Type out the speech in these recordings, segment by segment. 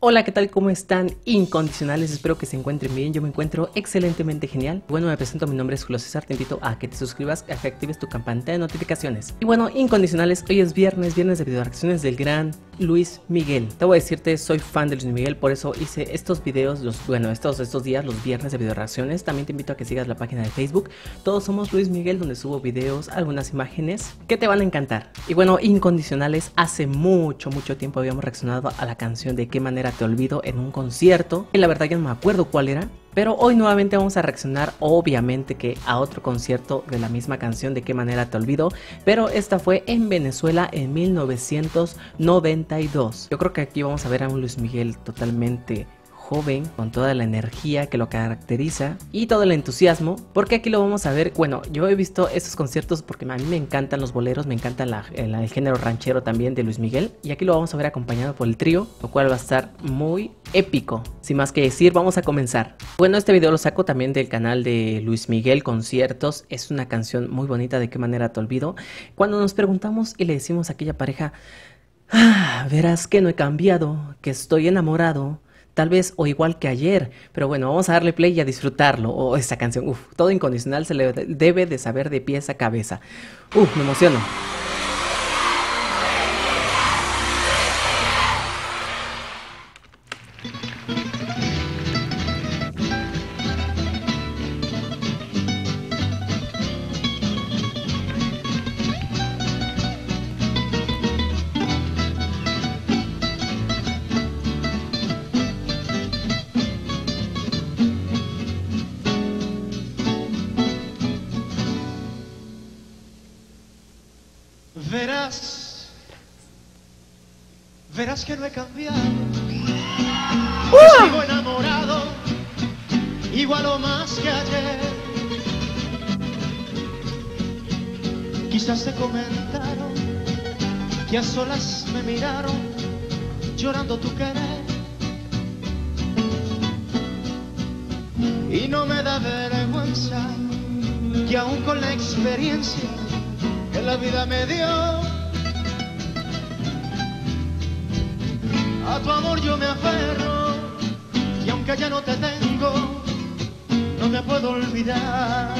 Hola, ¿qué tal? ¿Cómo están, incondicionales? Espero que se encuentren bien. Yo me encuentro excelentemente genial. Bueno, me presento, mi nombre es Julio César. Te invito a que te suscribas, a que actives tu campanita de notificaciones. Y bueno, incondicionales, hoy es viernes de video reacciones del gran Luis Miguel. Te voy a decirte, soy fan de Luis Miguel, por eso hice estos videos, estos días, los viernes de video reacciones. También te invito a que sigas la página de Facebook, Todos Somos Luis Miguel, donde subo videos, algunas imágenes que te van a encantar. Y bueno, incondicionales, hace mucho tiempo habíamos reaccionado a la canción De Qué Manera Te Olvido en un concierto, y la verdad ya no me acuerdo cuál era, pero hoy nuevamente vamos a reaccionar, obviamente, que a otro concierto de la misma canción, De Qué Manera Te Olvido, pero esta fue en Venezuela en 1992. Yo creo que aquí vamos a ver a un Luis Miguel totalmente joven, con toda la energía que lo caracteriza y todo el entusiasmo, porque aquí lo vamos a ver. Bueno, yo he visto estos conciertos porque a mí me encantan los boleros, me encanta el género ranchero también de Luis Miguel, y aquí lo vamos a ver acompañado por el trío, lo cual va a estar muy épico. Sin más que decir, vamos a comenzar. Bueno, este video lo saco también del canal de Luis Miguel Conciertos. Es una canción muy bonita, De Qué Manera Te Olvido. Cuando nos preguntamos y le decimos a aquella pareja, verás que no he cambiado, que estoy enamorado, tal vez o igual que ayer, pero bueno, vamos a darle play y a disfrutarlo. O esta canción, todo incondicional se le debe de saber de pies a cabeza. Me emociono. Verás que no he cambiado, que sigo enamorado, igual o más que ayer. Quizás te comentaron que a solas me miraron llorando tu querer, y no me da vergüenza que aún con la experiencia que la vida me dio, a tu amor yo me aferro, y aunque ya no te tengo, no me puedo olvidar.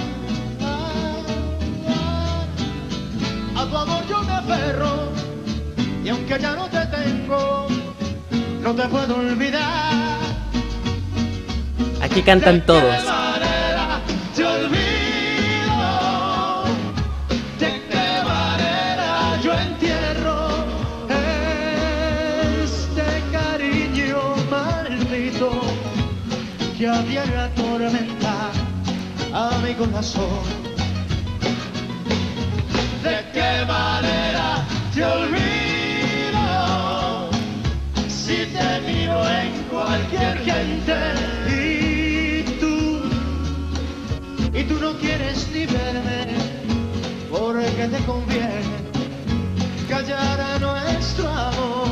A tu amor yo me aferro, y aunque ya no te tengo, no te puedo olvidar. Aquí cantan todos. Que abriera atormenta a mi corazón. ¿De qué manera te olvido? Si te miro en cualquier gente y tú no quieres ni verme, porque te conviene callar a nuestro amor.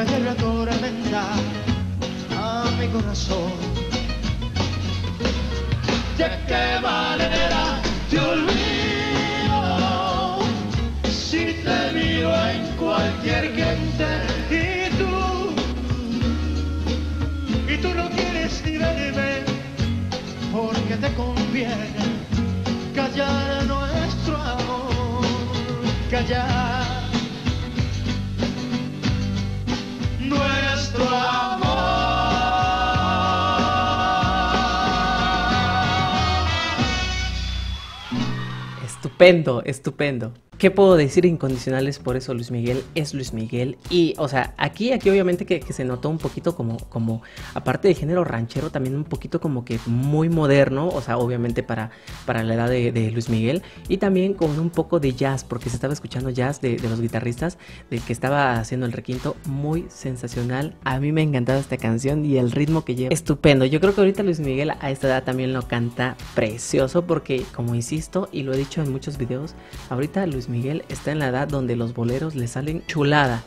Ayer atormenta a mi corazón. ¿De qué manera te olvido? Si te miro en cualquier gente y tú no quieres ni verme, porque te conviene callar nuestro amor, callar. Estupendo, estupendo. ¿Qué puedo decir? Incondicionales, por eso Luis Miguel es Luis Miguel. Y, o sea, aquí obviamente que se notó un poquito como, aparte de género ranchero, también un poquito como que muy moderno, o sea, obviamente para la edad de Luis Miguel. Y también con un poco de jazz, porque se estaba escuchando jazz de los guitarristas, del que estaba haciendo el requinto, muy sensacional. A mí me ha encantado esta canción y el ritmo que lleva. Estupendo. Yo creo que ahorita Luis Miguel a esta edad también lo canta precioso, porque, como insisto, y lo he dicho en muchos videos, ahorita Luis Miguel está en la edad donde los boleros le salen chulada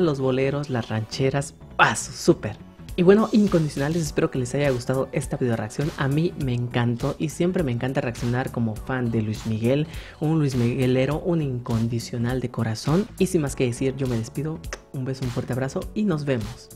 los boleros, las rancheras, paso, súper. Y bueno, incondicionales, espero que les haya gustado esta video reacción. A mí me encantó y siempre me encanta reaccionar como fan de Luis Miguel, un Luis Miguelero, un incondicional de corazón. Y sin más que decir, yo me despido, un beso, un fuerte abrazo y nos vemos.